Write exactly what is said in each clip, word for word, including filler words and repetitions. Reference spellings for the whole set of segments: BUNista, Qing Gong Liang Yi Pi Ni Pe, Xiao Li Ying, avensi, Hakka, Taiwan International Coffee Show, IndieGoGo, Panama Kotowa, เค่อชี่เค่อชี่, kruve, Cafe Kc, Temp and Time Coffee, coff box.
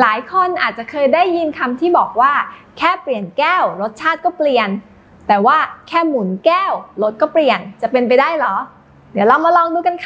หลายคนอาจจะเคยได้ยินคำที่บอกว่าแค่เปลี่ยนแก้วรสชาติก็เปลี่ยนแต่ว่าแค่หมุนแก้วรสก็เปลี่ยนจะเป็นไปได้เหรอเดี๋ยวเรามาลองดูกัน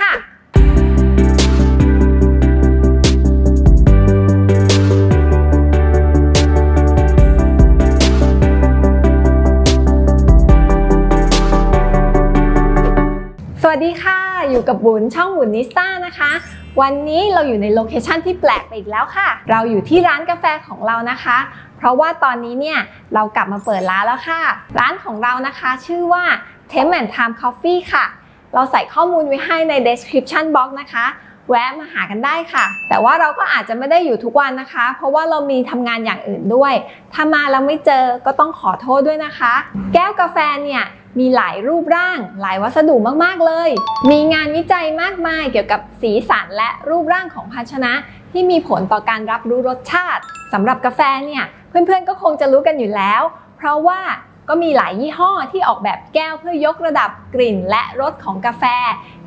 ค่ะสวัสดีค่ะอยู่กับบุญช่องบุญนิสต้านะคะวันนี้เราอยู่ในโลเคชันที่แปลกไปอีกแล้วค่ะเราอยู่ที่ร้านกาแฟของเรานะคะเพราะว่าตอนนี้เนี่ยเรากลับมาเปิดร้านแล้วค่ะร้านของเรานะคะชื่อว่า Temp and Time Coffee ค่ะเราใส่ข้อมูลไว้ให้ใน description box นะคะแวะมาหากันได้ค่ะแต่ว่าเราก็อาจจะไม่ได้อยู่ทุกวันนะคะเพราะว่าเรามีทำงานอย่างอื่นด้วยถ้ามาแล้วไม่เจอก็ต้องขอโทษด้วยนะคะแก้วกาแฟเนี่ยมีหลายรูปร่างหลายวัสดุมากๆเลยมีงานวิจัยมากมายเกี่ยวกับสีสันและรูปร่างของภาชนะที่มีผลต่อการรับรู้รสชาติสำหรับกาแฟเนี่ยเพื่อนๆก็คงจะรู้กันอยู่แล้วเพราะว่าก็มีหลายยี่ห้อที่ออกแบบแก้วเพื่อยกระดับกลิ่นและรสของกาแฟ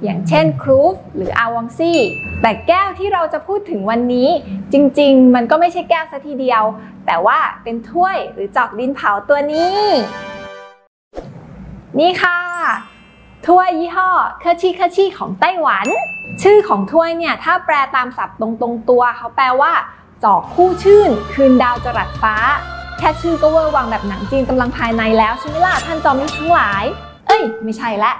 อย่างเช่นครูฟหรืออาวองซี่แต่แก้วที่เราจะพูดถึงวันนี้จริงๆมันก็ไม่ใช่แก้วซะทีเดียวแต่ว่าเป็นถ้วยหรือจอกดินเผาตัวนี้นี่ค่ะถ้วยยี่ห้อเค่อชี่เค่อชี่ของไต้หวันชื่อของถ้วยเนี่ยถ้าแปลตามศัพท์ตรงๆตัวเขาแปลว่าจอกคู่ชื่นคืนดาวจรัสฟ้าแค่ชื่อก็เวอร์วังแบบหนังจีนกำลังภายในแล้วใช่ไหมล่ะท่านจอมมิตรทั้งหลายเอ้ยไม่ใช่ละ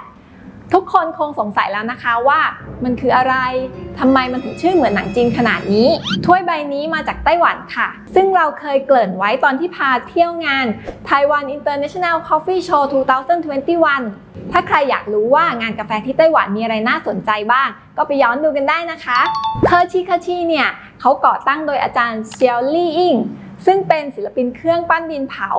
ทุกคนคงสงสัยแล้วนะคะว่ามันคืออะไรทำไมมันถึงชื่อเหมือนหนังจีนขนาดนี้ถ้วยใบนี้มาจากไต้หวันค่ะซึ่งเราเคยเกริ่นไว้ตอนที่พาเที่ยวงาน Taiwan International Coffee Show สองพันยี่สิบเอ็ดถ้าใครอยากรู้ว่างานกาแฟที่ไต้หวันมีอะไรน่าสนใจบ้างก็ไปย้อนดูกันได้นะคะเค่อชี่เค่อชี่เนี่ยเขาก่อตั้งโดยอาจารย์เซียวลี่อิงซึ่งเป็นศิลปินเครื่องปั้นดินเผา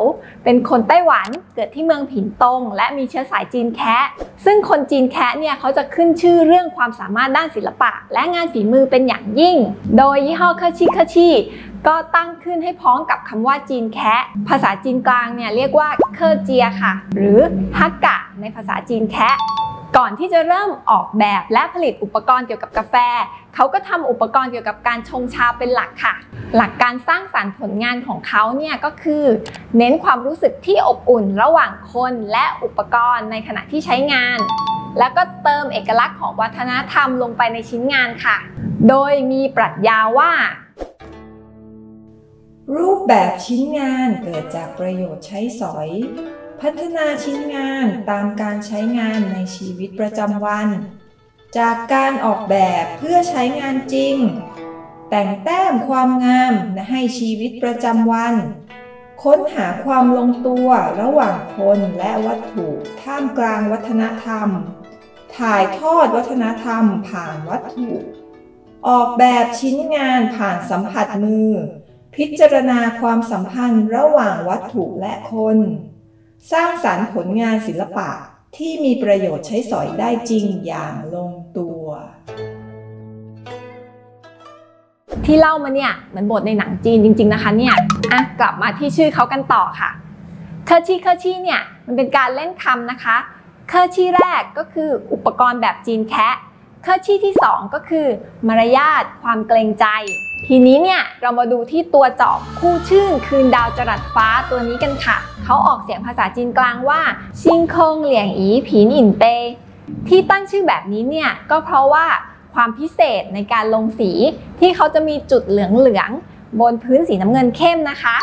เป็นคนไต้หวันเกิดที่เมืองผินตงและมีเชื้อสายจีนแคะซึ่งคนจีนแคะเนี่ยเขาจะขึ้นชื่อเรื่องความสามารถด้านศิลปะและงานฝีมือเป็นอย่างยิ่งโดยยี่ห้อเค่อชี่เค่อชี่ก็ตั้งขึ้นให้พ้องกับคำว่าจีนแคะภาษาจีนกลางเนี่ยเรียกว่าเคอเจียค่ะหรือฮักกะในภาษาจีนแคะก่อนที่จะเริ่มออกแบบและผลิตอุปกรณ์เกี่ยวกับกาแฟเขาก็ทำอุปกรณ์เกี่ยวกับการชงชาเป็นหลักค่ะหลักการสร้างสรรค์ผลงานของเขาเนี่ยก็คือเน้นความรู้สึกที่อบอุ่นระหว่างคนและอุปกรณ์ในขณะที่ใช้งานแล้วก็เติมเอกลักษณ์ของวัฒนธรรมลงไปในชิ้นงานค่ะโดยมีปรัชญาว่ารูปแบบชิ้นงานเกิดจากประโยชน์ใช้สอยพัฒนาชิ้นงานตามการใช้งานในชีวิตประจำวันจากการออกแบบเพื่อใช้งานจริงแต่งแต้มความงามให้ชีวิตประจำวันค้นหาความลงตัวระหว่างคนและวัตถุท่ามกลางวัฒนธรรมถ่ายทอดวัฒนธรรมผ่านวัตถุออกแบบชิ้นงานผ่านสัมผัสมือพิจารณาความสัมพันธ์ระหว่างวัตถุและคนสร้างสรรค์ผลงานศิลปะที่มีประโยชน์ใช้สอยได้จริงอย่างลงตัวที่เล่ามาเนี่ยเหมือนบทในหนังจีนจริงๆนะคะเนี่ยอ่ะกลับมาที่ชื่อเขากันต่อค่ะเค่อชี่เค่อชี่เนี่ยมันเป็นการเล่นคำนะคะเค่อชี่แรกก็คืออุปกรณ์แบบจีนแคะเค่อชี่ที่สองก็คือมารยาทความเกรงใจทีนี้เนี่ยเรามาดูที่ตัวจอกคู่ชื่นคืนดาวจรัสฟ้าตัวนี้กันค่ะเขาออกเสียงภาษาจีนกลางว่าชิงคงเหลียงอีผีหนินเปที่ตั้งชื่อแบบนี้เนี่ยก็เพราะว่าความพิเศษในการลงสีที่เขาจะมีจุดเหลืองๆบนพื้นสีน้ำเงินเข้มนะคะ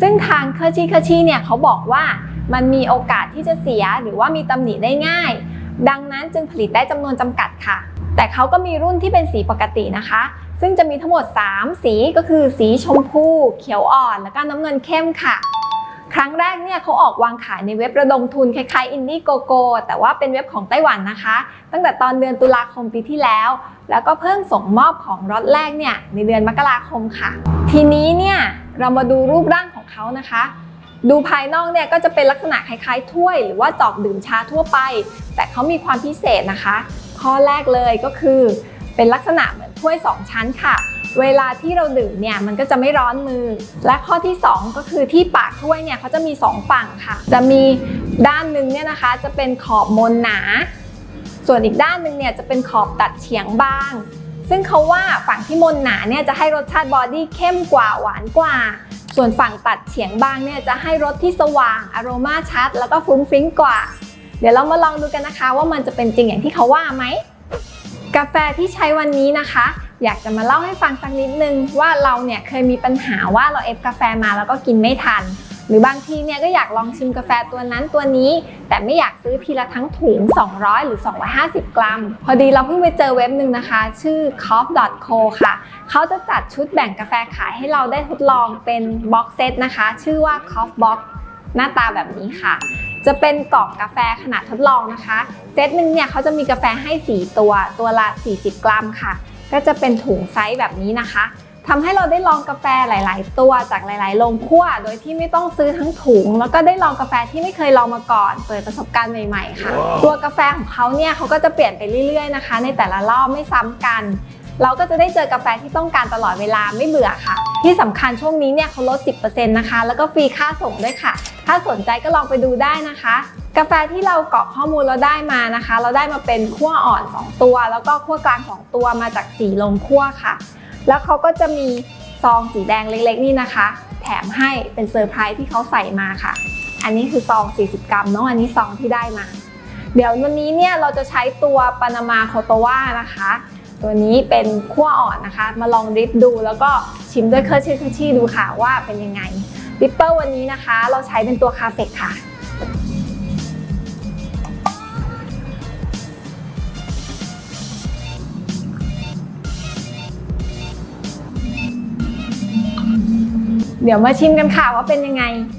ซึ่งทางเค่อชี่เค่อชี่เนี่ยเขาบอกว่ามันมีโอกาสที่จะเสียหรือว่ามีตำหนิได้ง่ายดังนั้นจึงผลิตได้จำนวนจำกัดค่ะแต่เขาก็มีรุ่นที่เป็นสีปกตินะคะซึ่งจะมีทั้งหมดสามสีก็คือสีชมพูเขียวอ่อนแล้วก็น้ำเงินเข้มค่ะครั้งแรกเนี่ยเขาออกวางขายในเว็บระดมทุนคล้ายๆ IndieGoGo แต่ว่าเป็นเว็บของไต้หวันนะคะตั้งแต่ตอนเดือนตุลาคมปีที่แล้วแล้วก็เพิ่งส่งมอบของล็อตแรกเนี่ยในเดือนมกราคมค่ะทีนี้เนี่ยเรามาดูรูปร่างของเขานะคะดูภายนอกเนี่ยก็จะเป็นลักษณะคล้ายๆถ้วยหรือว่าจอกดื่มชาทั่วไปแต่เขามีความพิเศษนะคะข้อแรกเลยก็คือเป็นลักษณะเหมือนถ้วยสองชั้นค่ะเวลาที่เราดื่มเนี่ยมันก็จะไม่ร้อนมือและข้อที่สองก็คือที่ปากถ้วยเนี่ยเขาจะมีสองฝั่งค่ะจะมีด้านหนึ่งเนี่ยนะคะจะเป็นขอบมนหนาส่วนอีกด้านหนึ่งเนี่ยจะเป็นขอบตัดเฉียงบาง ซึ่งเขาว่าฝั่งที่มนหนาเนี่ยจะให้รสชาติบอดี้เข้มกว่าหวานกว่าส่วนฝั่งตัดเฉียงบางเนี่ยจะให้รสที่สว่างอโรมาชัดแล้วก็ฟรุ้งฟริ้งกว่าเดี๋ยวเรามาลองดูกันนะคะว่ามันจะเป็นจริงอย่างที่เขาว่าไหมกาแฟที่ใช้วันนี้นะคะอยากจะมาเล่าให้ฟังสักนิดนึงว่าเราเนี่ยเคยมีปัญหาว่าเราเอฟกาแฟมาแล้วก็กินไม่ทันหรือบางทีเนี่ยก็อยากลองชิมกาแฟตัวนั้นตัวนี้แต่ไม่อยากซื้อทีละทั้งถุงสองร้อยหรือสองร้อยห้าสิบกรัมพอดีเราเพิ่งไปเจอเว็บหนึ่งนะคะชื่อ coff ดอท โค ค่ะเขาจะจัดชุดแบ่งกาแฟขายให้เราได้ทดลองเป็นบ็อกเซตนะคะชื่อว่า coff box หน้าตาแบบนี้ค่ะจะเป็นกล่องกาแฟขนาดทดลองนะคะเซตหนึ่งเนี่ยเขาจะมีกาแฟให้สี่ตัวตัวละสี่สิบกรัมค่ะก็จะเป็นถุงไซส์แบบนี้นะคะทำให้เราได้ลองกาแฟหลายๆตัวจากหลายๆโรงคั่วโดยที่ไม่ต้องซื้อทั้งถุงแล้วก็ได้ลองกาแฟที่ไม่เคยลองมาก่อนเปิดประสบการณ์ใหม่ๆค่ะ wow. ตัวกาแฟของเขาเนี่ยเขาก็จะเปลี่ยนไปเรื่อยๆนะคะในแต่ละรอบไม่ซ้ำกันเราก็จะได้เจอกาแฟที่ต้องการตลอดเวลาไม่เบื่อค่ะที่สำคัญช่วงนี้เนี่ยเขาลด สิบเปอร์เซ็นต์ นะคะแล้วก็ฟรีค่าส่งด้วยค่ะถ้าสนใจก็ลองไปดูได้นะคะกาแฟที่เรากรอกข้อมูลเราได้มานะคะเราได้มาเป็นคั่วอ่อนสองตัวแล้วก็คั่วกลางสองตัวมาจากสี่โรงคั่วค่ะแล้วเขาก็จะมีซองสีแดงเล็กๆนี่นะคะแถมให้เป็นเซอร์ไพรส์ที่เขาใส่มาค่ะอันนี้คือซองสี่สิบกรัมเนาะอันนี้ซองที่ได้มาเดี๋ยววันนี้เนี่ยเราจะใช้ตัวปานามาโคโตวานะคะตัวนี้เป็นคั่วอ่อนนะคะมาลองดริปดูแล้วก็ชิมด้วยเค่อชี่เค่อชี่ดูค่ะว่าเป็นยังไงดริปเปอร์วันนี้นะคะเราใช้เป็นตัวคาเฟคค่ะเดี๋ยวมาชิมกันค่ะว่าเป็นยังไงด้านท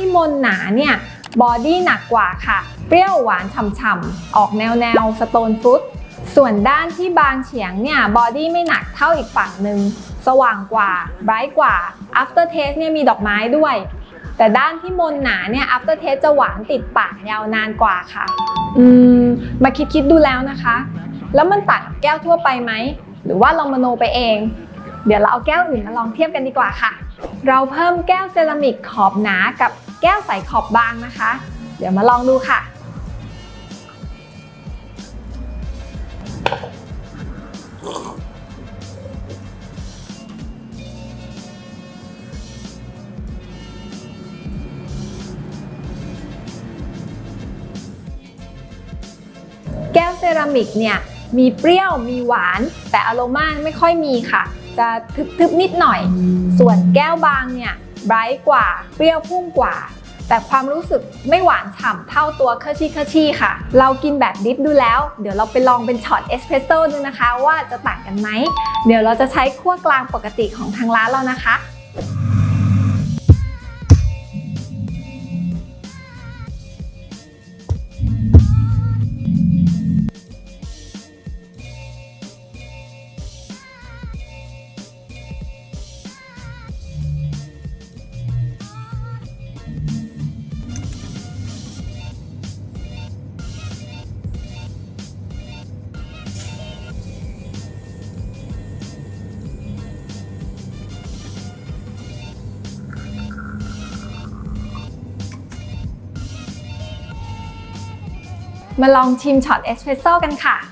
ี่มนหนาเนี่ยบอดี้หนักกว่าค่ะเปรี้ยวหวานฉ่ำๆออกแนวแนวสโตนฟรุตส่วนด้านที่บางเฉียงเนี่ยบอดี้ไม่หนักเท่าอีกฝั่งหนึ่งสว่างกว่าไบรท์กว่า after taste เนี่ยมีดอกไม้ด้วยแต่ด้านที่มนหนาเนี่ย after taste จะหวานติดปากยาวนานกว่าค่ะอืมมาคิดคิดดูแล้วนะคะแล้วมันต่างกับแก้วทั่วไปไหมหรือว่าเรามโนไปเองเดี๋ยวเราเอาแก้วอื่นมาลองเทียบกันดีกว่าค่ะเราเพิ่มแก้วเซรามิกขอบหนากับแก้วใสขอบบางนะคะเดี๋ยวมาลองดูค่ะแก้วเซรามิกเนี่ยมีเปรี้ยวมีหวานแต่อโรมาไม่ค่อยมีค่ะจะทึบๆนิดหน่อยส่วนแก้วบางเนี่ยไบรท์กว่าเปรี้ยวพุ่งกว่าแต่ความรู้สึกไม่หวานฉ่ำเท่าตัวเค่อชี่เค่อชี่ค่ะเรากินแบบดิฟดูแล้วเดี๋ยวเราไปลองเป็นช็อตเอสเปรสโซ่ดูนะคะว่าจะต่างกันไหมเดี๋ยวเราจะใช้คั่วกลางปกติของทางร้านเรานะคะมาลองชิมช็อตเอสเปรสโซ่กันค่ะด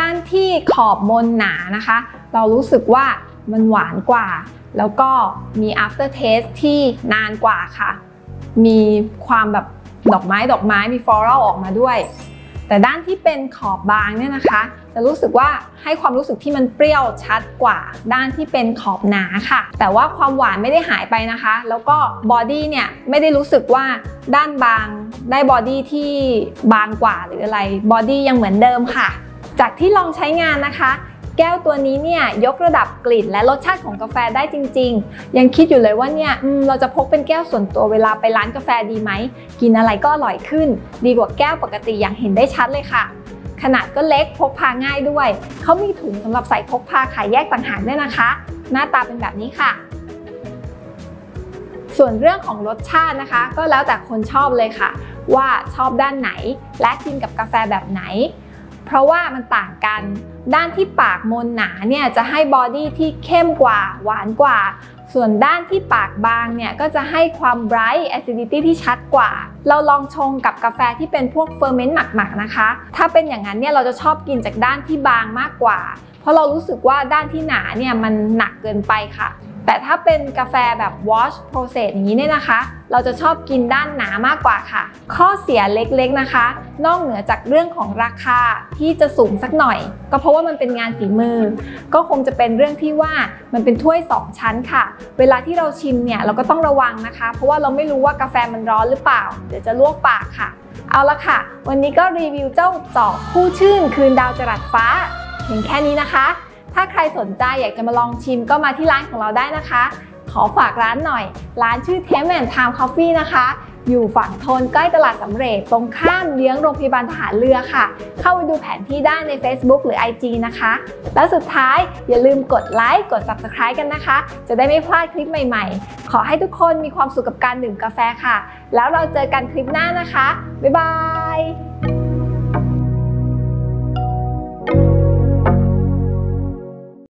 ้านที่ขอบมนหนานะคะเรารู้สึกว่ามันหวานกว่าแล้วก็มี after taste ที่นานกว่าค่ะมีความแบบดอกไม้ดอกไม้มี floral ออกมาด้วยแต่ด้านที่เป็นขอบบางเนี่ยนะคะจะรู้สึกว่าให้ความรู้สึกที่มันเปรี้ยวชัดกว่าด้านที่เป็นขอบหนาค่ะแต่ว่าความหวานไม่ได้หายไปนะคะแล้วก็บอดี้เนี่ยไม่ได้รู้สึกว่าด้านบางได้บอดี้ที่บางกว่าหรืออะไรบอดี้ยังเหมือนเดิมค่ะจากที่ลองใช้งานนะคะแก้วตัวนี้เนี่ยยกระดับกลิ่นและรสชาติของกาแฟได้จริงๆยังคิดอยู่เลยว่าเนี่ยเราจะพกเป็นแก้วส่วนตัวเวลาไปร้านกาแฟดีไหมกินอะไรก็อร่อยขึ้นดีกว่าแก้วปกติอย่างเห็นได้ชัดเลยค่ะขนาดก็เล็กพกพาง่ายด้วยเขามีถุงสำหรับใส่พกพาขายแยกต่างหากด้วยนะคะหน้าตาเป็นแบบนี้ค่ะ ส่วนเรื่องของรสชาตินะคะก็แล้วแต่คนชอบเลยค่ะว่าชอบด้านไหนและกินกับกาแฟแบบไหนเพราะว่ามันต่างกันด้านที่ปากมนหนาเนี่ยจะให้บอดี้ที่เข้มกว่าหวานกว่าส่วนด้านที่ปากบางเนี่ยก็จะให้ความไบรท์แอซิดิตี้ที่ชัดกว่าเราลองชงกับกาแฟที่เป็นพวกเฟอร์เมนต์หมักๆนะคะถ้าเป็นอย่างนั้นเนี่ยเราจะชอบกินจากด้านที่บางมากกว่าเพราะเรารู้สึกว่าด้านที่หนาเนี่ยมันหนักเกินไปค่ะแต่ถ้าเป็นกาแฟแบบ wash process อย่างนี้เนี่ยนะคะเราจะชอบกินด้านหนามากกว่าค่ะข้อเสียเล็กๆนะคะนอกเหนือจากเรื่องของราคาที่จะสูงสักหน่อยก็เพราะว่ามันเป็นงานฝีมือก็คงจะเป็นเรื่องที่ว่ามันเป็นถ้วยสองชั้นค่ะเวลาที่เราชิมเนี่ยเราก็ต้องระวังนะคะเพราะว่าเราไม่รู้ว่ากาแฟมันร้อนหรือเปล่าเดี๋ยวจะลวกปากค่ะเอาละค่ะวันนี้ก็รีวิวเจ้าจอกคู่ชื่นคืนดาวจรัสฟ้าเพียงแค่นี้นะคะถ้าใครสนใจอยากจะมาลองชิมก็มาที่ร้านของเราได้นะคะขอฝากร้านหน่อยร้านชื่อ Time and Time Coffee นะคะอยู่ฝั่งทนใกล้ตลาดสำเร็จตรงข้ามเลี้ยงโรงพยาบาลทหารเรือค่ะเข้าไปดูแผนที่ได้ใน Facebook หรือ ไอ จี นะคะและสุดท้ายอย่าลืมกดไลค์กด Subscribe กันนะคะจะได้ไม่พลาดคลิปใหม่ๆขอให้ทุกคนมีความสุขกับการดื่มกาแฟค่ะแล้วเราเจอกันคลิปหน้านะคะบ๊ายบาย